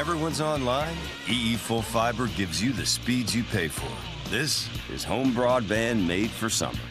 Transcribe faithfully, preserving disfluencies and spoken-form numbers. everyone's online, E E Full Fiber gives you the speeds you pay for. This is home broadband made for summer.